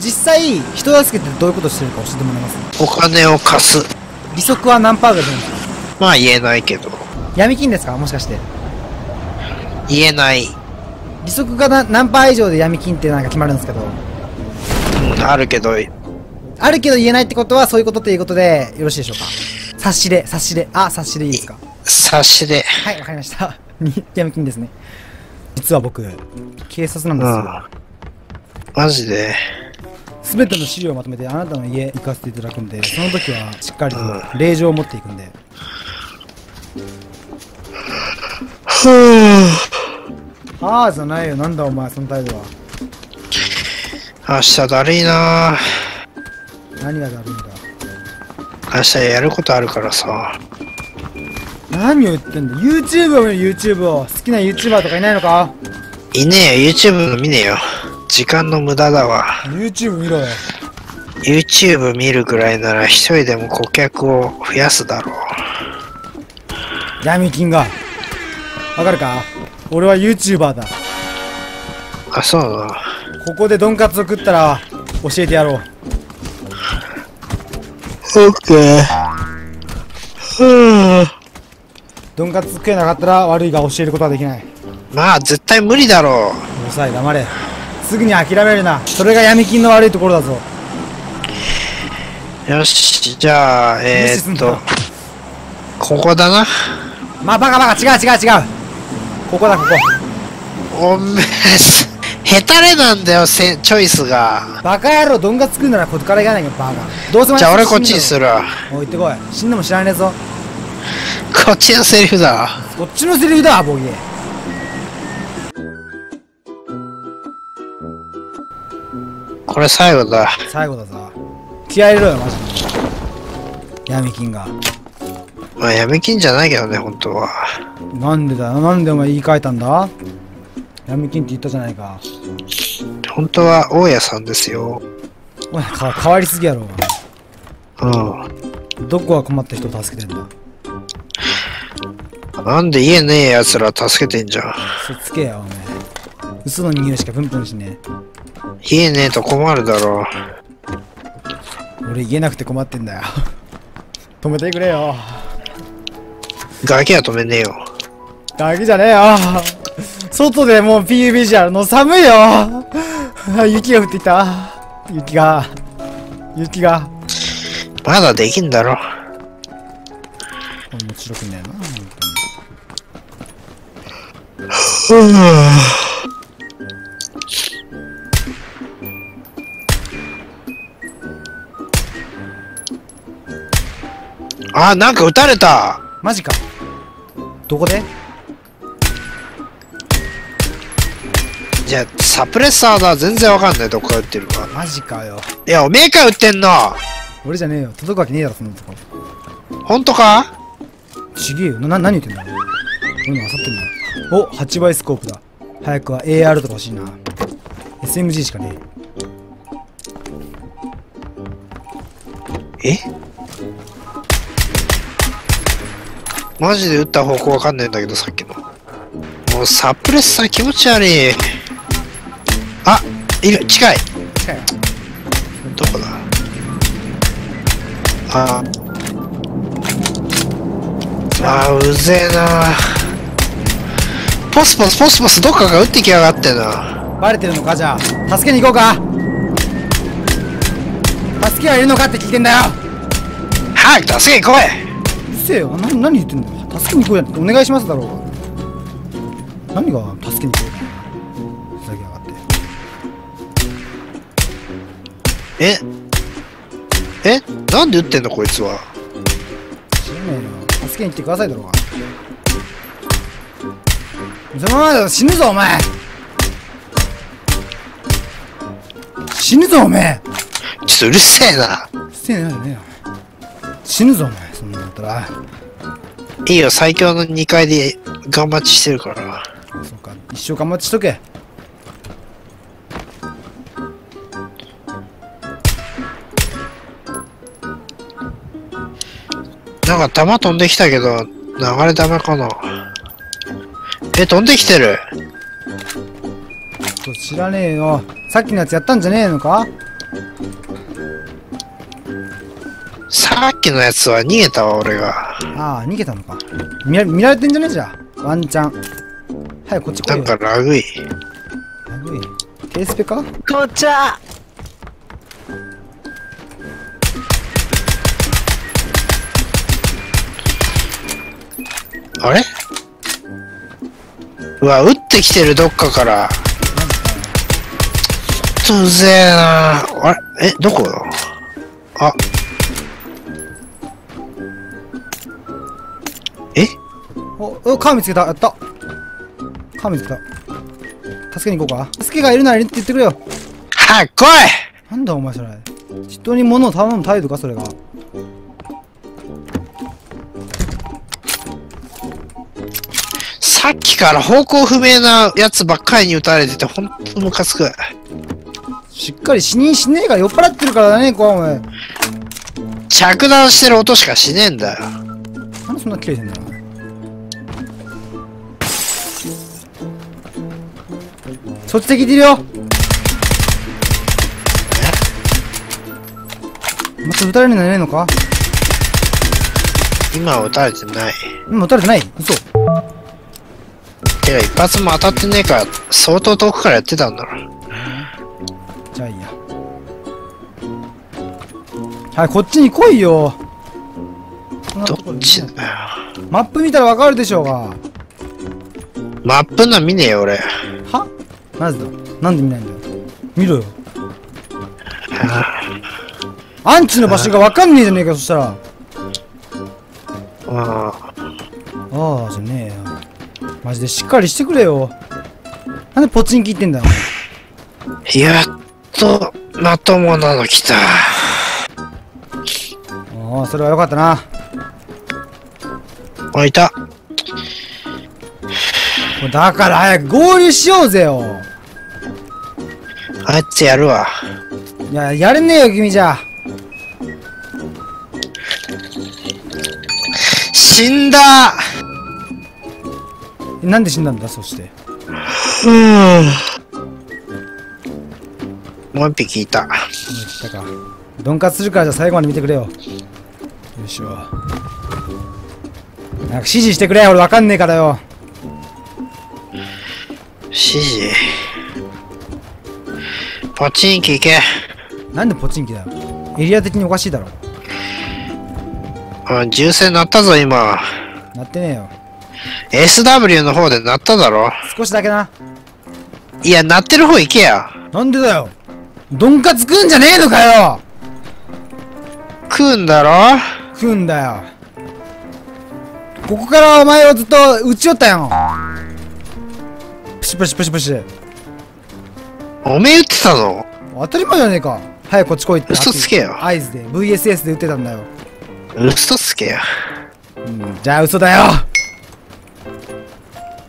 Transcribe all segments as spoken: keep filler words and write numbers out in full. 実際、人助けってどういうことしてるか教えてもらえます？お金を貸す。利息は何パーぐらいなんですか？まあ言えないけど。闇金ですか、もしかして？言えない。利息がな何パー以上で闇金ってなんか決まるんですけど。うん、あるけど。あるけど言えないってことはそういうことということでよろしいでしょうか？察しで、察しで。あ、察しでいいですか？察しで。はい、わかりました。闇金ですね。実は僕、警察なんですよ。マジで。すべての資料をまとめてあなたの家行かせていただくんで、その時はしっかりと令状を持っていくんで。うん、はあじゃないよ。なんだお前その態度は。明日だるいな。何がだるいんだ。明日やることあるからさ。何を言ってんだ。 YouTube を見る。 YouTube を好きな YouTuber とかいないのか。いねえよ。 YouTube 見ねえよ。時間の無駄だわ。 YouTube 見ろよ。 YouTube 見るぐらいなら一人でも顧客を増やすだろう。闇金がわかるか。俺は YouTuber だ。あ、そうだ。ここでドンカツを食ったら教えてやろう。 OK。 ふう。ドンカツ食えなかったら悪いが教えることはできない。まあ絶対無理だろう。うるさい、黙れ。すぐに諦めるな。それが闇金の悪いところだぞ。よし、じゃあえー、っとここだな。まあバカバカ。違う違う違う。ここだ、ここ。おめえヘタレなんだよ、せチョイスが。バカ野郎、どんがつくんならこっから行かないよバカ。どうせじゃあ俺こっちにするわ。おい行ってこい。死んでも知らねえぞ。こっちのセリフだ。こっちのセリフだボギー。これ最後だ。最後だぞ。気合い入れろよマジで。闇金が。まあ闇金じゃないけどね本当は。なんでだよ。なんでお前言い換えたんだ。闇金って言ったじゃないか。本当は大家さんですよ。お前か変わりすぎやろうが。うん。どこが困った人を助けてんだ。なんで言えねえやつら助けてんじゃん。嘘つけよお前。嘘の匂いしかプンプンしねえ。言えねえと困るだろう。俺言えなくて困ってんだよ。止めてくれよ。ガキは止めねえよ。ガキじゃねえよ。外でもう ピーユービージー あるの。寒いよ。雪が降ってきた。雪が雪がまだできんだろ。面白くねえな本当に。あ、なんか撃たれた。マジか。どこで？じゃあサプレッサーだ。全然わかんないどこから撃ってるか。マジかよ。いやおめえか撃ってんの。俺じゃねえよ。届くわけねえだろそんなとこ。ほんとか？ちげえよ。な、何言ってんだ。俺のあさってんだ。お、はちばいスコープだ。早くは エーアール とか欲しいな。エスエムジー しかねえ。え？マジで撃った方向わかんないんだけどさっきの。もうサプレッサー気持ち悪い。あ、いる。近い。近い。どこだ。ああ、うぜえな。ポスポスポスポスどっかが撃ってきやがってな。バレてるのか。じゃあ助けに行こうか。助けはいるのかって聞いてんだよ。はい、助けに来い。何, 何言ってんだ。助けに来いやん。お願いしますだろう。何が助けに来いやん。ふざけやがって。ええ、なんで撃ってんのこいつは。知らねえよ。助けに来てくださいだろうが。そのままだ。死ぬぞお前。死ぬぞお前。ちょっとうるせえな。うるせえなじゃねえよ。死ぬぞお前。そんなだったらいいよ。最強のにかいで頑張っちしてるから。そうか、一生頑張っちしとけ。なんか弾飛んできたけど流れ弾かな。え、飛んできてる。知らねえよ。さっきのやつやったんじゃねえのか。さっきのやつは逃げたわ、俺が。ああ、逃げたのか。見ら、見られてんじゃねえじゃん。ワンチャン。はい、こっち来いよ。なんかラグい。ラグい。テースペか？こっちゃ！あれ？うわ、撃ってきてる、どっかから。ちょっとうぜえなー。あれ？え、どこだ？あ。お、お、カー見つけた。やった。カー見つけた。助けに行こうか。助けがいるならいるって言ってくれよ。はっ、来い！なんだお前それ。人に物を頼む態度か、それが。さっきから方向不明なやつばっかりに撃たれてて、ほんとムカつく。しっかり死にしねえから酔っ払ってるからだね、こう、お前。着弾してる音しかしねえんだよ。なんでそんな綺麗なんだよ。そっち敵いるよ。また撃たれるんじゃないのか。今は撃たれてない。今撃たれてない。嘘。てか一発も当たってねえから相当遠くからやってたんだろ。じゃあいいや。はい、こっちに来いよ。どっちだよ。マップ見たらわかるでしょうが。マップな見ねえよ俺。は？なぜだ？なんで見ないんだよ。見ろよ。アンチの場所がわかんねえじゃねえか、そしたら。ああ。ああ、じゃねえよ。マジでしっかりしてくれよ。なんでポチン切ってんだよ。やっと、まともなの来た。ああ、それはよかったな。あ、いた。だから早く合流しようぜよ。あいつやるわ。いや、やれねえよ君じゃ。死んだ。なんで死んだんだ。そしてうん、もう一匹いた。もう一匹か。鈍化するから、じゃあ最後まで見てくれよ。よいしょ。なんか指示してくれよ、俺わかんねえからよ。指示。ポチンキ行け。なんでポチンキだよ。エリア的におかしいだろ。あ、銃声鳴ったぞ今。鳴ってねえよ。 エスダブリュー の方で鳴っただろ。少しだけな。いや、鳴ってる方行けや。なんでだよ。どんかつ食うんじゃねえのかよ。食うんだろ。食うんだよ。ここからお前をずっと撃ち寄ったやん。プシプシプシプシ。おめえ撃ってたの？当たり前じゃねえか。早くこっち来いって。嘘つけよ。合図で ブイエスエス で撃ってたんだよ。嘘つけよ。うん、じゃあ嘘だよ。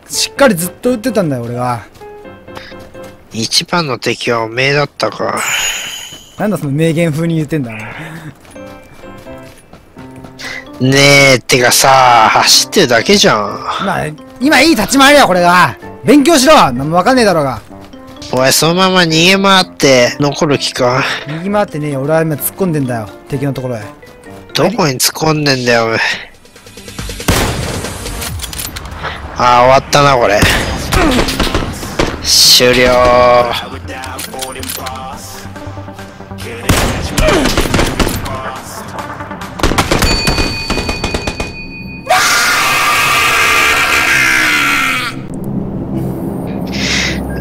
しっかりずっと撃ってたんだよ俺が。一番の敵はおめえだったか。なんだその名言風に言ってんだ。ねえ、ってかさ、走ってるだけじゃん。まあ、今いい立ち回りだこれが。勉強しろ。何もわかんねえだろうが。おい、そのまま逃げ回って残る気か。逃げ回ってねえよ。俺は今突っ込んでんだよ、敵のところへ。どこに突っ込んでんだよおい。ああ、終わったなこれ、うん、終了、うん。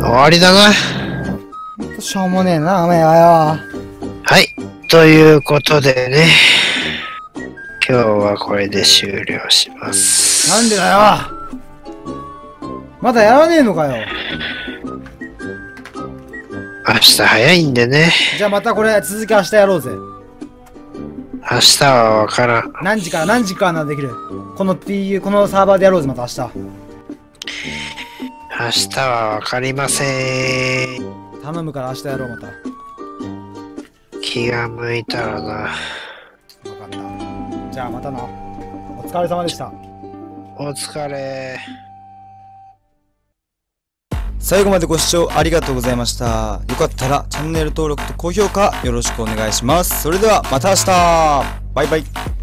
終わりだな。しょうもねえな、お前はよ。はい、ということでね、今日はこれで終了します。なんでだよ。まだやらねえのかよ。明日早いんでね。じゃあまたこれ続き明日やろうぜ。明日はわからん。何時から何時からならできる。この ピーユー、このサーバーでやろうぜ、また明日。明日はわかりません。頼むから明日やろうまた。気が向いたらな。わかった。じゃあまたな。お疲れ様でした。お疲れ。最後までご視聴ありがとうございました。よかったらチャンネル登録と高評価よろしくお願いします。それではまた明日。バイバイ。